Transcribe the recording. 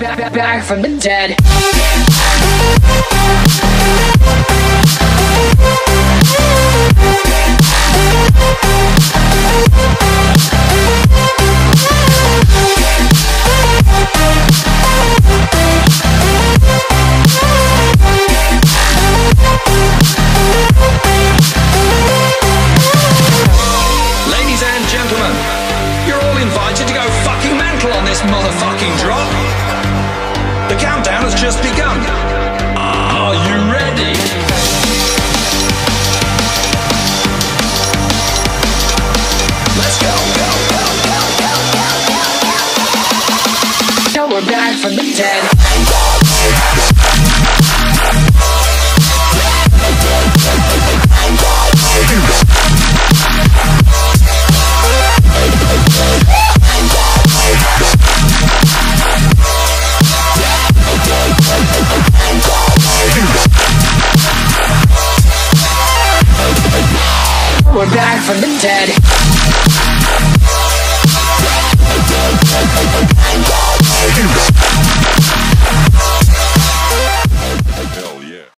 back from the dead. Motherfucking drop. The countdown has just begun. Are you ready? Let's go, go, go, go, go, go, go, go. Now we're back from the dead. We're back from the dead.